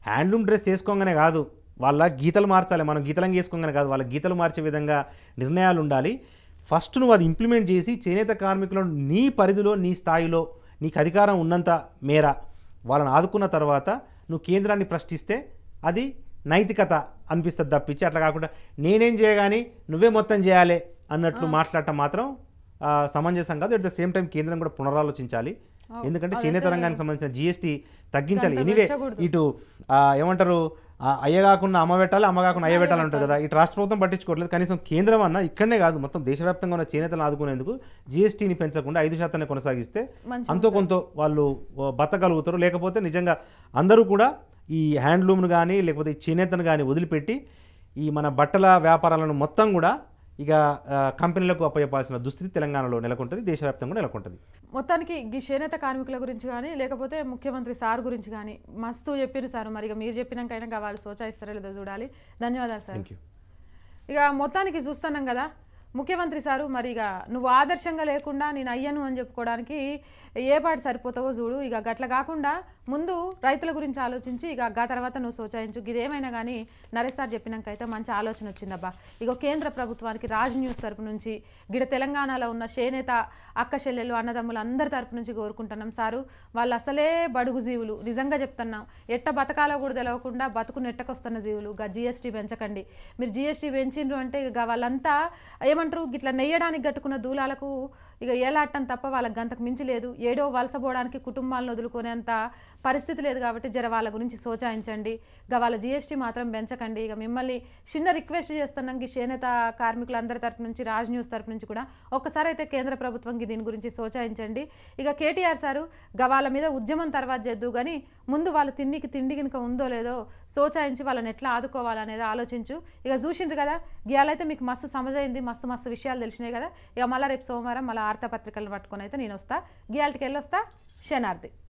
హ్యాండ్లూమ్ డ్రెస్ వేసుకోగానే కాదు, వాళ్ళ గీతలు మార్చాలి. మనం గీతలంగా వేసుకోగానే కాదు, వాళ్ళ గీతలు మార్చే విధంగా నిర్ణయాలు ఉండాలి. ఫస్ట్ నువ్వు అది ఇంప్లిమెంట్ చేసి చేనేత కార్మికులను నీ పరిధిలో, నీ స్థాయిలో, నీకు అధికారం ఉన్నంత మేర వాళ్ళని ఆదుకున్న తర్వాత నువ్వు కేంద్రాన్ని ప్రశ్నిస్తే అది నైతికత అనిపిస్తుంది తప్పించి, అట్లా కాకుండా నేనేం చేయగాని నువ్వే మొత్తం చేయాలి అన్నట్లు మాట్లాడటం మాత్రం సమంజసం కాదు. అట్ ద సేమ్ టైం కేంద్రం కూడా పునరాలోచించాలి. ఎందుకంటే చేనేత రంగానికి సంబంధించిన GST తగ్గించాలి. ఎనీవే ఇటు ఏమంటారు, అయ్య కాకుండా అమ్మ పెట్టాలి, అమ్మ కాకుండా అయ్య పెట్టాలి ఉంటుంది కదా. ఇటు రాష్ట్ర ప్రభుత్వం పట్టించుకోవట్లేదు. కనీసం కేంద్రం అన్న ఇక్కడనే కాదు మొత్తం దేశవ్యాప్తంగా ఉన్న చేనేతలను ఆదుకునేందుకు GSTని పెంచకుండా 5% కొనసాగిస్తే అంతో కొంత వాళ్ళు బతకగలుగుతారు. లేకపోతే నిజంగా అందరూ కూడా ఈ హ్యాండ్లూమ్ను కానీ లేకపోతే చేనేతను కానీ వదిలిపెట్టి ఈ మన బట్టల వ్యాపారాలను మొత్తం కూడా ఇక కంపెనీలకు అప్పచెప్పాల్సిన దుస్థితి తెలంగాణలో నెలకొంటుంది, దేశవ్యాప్తంగా నెలకొంటుంది. మొత్తానికి ఈ చేనేత కార్మికుల గురించి కానీ లేకపోతే ముఖ్యమంత్రి సార్ గురించి కానీ మస్తు చెప్పారు సార్. మరి ఇక మీరు చెప్పినాకైనా వాళ్ళు సోచాయిస్తారో లేదో చూడాలి. ధన్యవాదాలు సార్. ఇక మొత్తానికి చూస్తున్నాం కదా ముఖ్యమంత్రి సారు, మరి ఇక నువ్వు ఆదర్శంగా లేకుండా నేను అయ్యాను అని చెప్పుకోవడానికి ఏ పాటు సరిపోతావో చూడు. ఇక గట్ల కాకుండా ముందు రైతుల గురించి ఆలోచించి ఇక ఆ తర్వాత నువ్వు సోచాయించు. ఇదేమైనా కానీ నరేష్ సార్ చెప్పినాకైతే మంచి ఆలోచన వచ్చిందబ్బా. ఇక కేంద్ర ప్రభుత్వానికి రాజ్ న్యూస్ తరపు నుంచి, గిడ తెలంగాణలో ఉన్న చేనేత అక్క చెల్లెలు అన్నదమ్ములు అందరి తరపు నుంచి కోరుకుంటున్నాం సారు. వాళ్ళు అసలే బడుగు జీవులు, నిజంగా చెప్తున్నాం. ఎట్ట బతకాలో కూడా తెలియకుండా బతుకు నెట్టకొస్తున్న జీవులు. ఇక GST పెంచకండి. మీరు GST పెంచిండ్రు అంటే ఇక వాళ్ళంతా ఏమంటారు, ఇట్లా నెయ్యడానికి కట్టుకున్న దూలాలకు ఇక ఏలాటం తప్ప వాళ్ళకి గంతకు మించి లేదు. ఏడో వలసపోవడానికి కుటుంబాలను వదులుకునేంత పరిస్థితి లేదు. కాబట్టి జర వాళ్ళ గురించి సోచాయించండి. ఇక వాళ్ళ GST మాత్రం పెంచకండి. ఇక మిమ్మల్ని చిన్న రిక్వెస్ట్ చేస్తున్నాం ఈ చేనేత కార్మికులందరి తరపు నుంచి, రాజ్ న్యూస్ తరపు నుంచి కూడా ఒక్కసారి అయితే కేంద్ర ప్రభుత్వంకి దీని గురించి సోచాయించండి. ఇక KTR సారు వాళ్ళ మీద ఉద్యమం తర్వాత చేద్దు, కానీ ముందు వాళ్ళు తిండికి తిండి కనుక ఉందో లేదో సోచాయించి వాళ్ళని ఎట్లా ఆదుకోవాలనేది ఆలోచించు. ఇక చూసిండ్రు కదా, ఇవాళైతే మీకు మస్తు సమజైంది, మస్తు విషయాలు తెలిసినాయి కదా. ఇక మళ్ళీ రేపు సోమవారం మళ్ళీ వార్తాపత్రికలను పట్టుకొని అయితే నేను వస్తా. గీయాల్టికి వెళ్ళొస్తా. శనార్థి.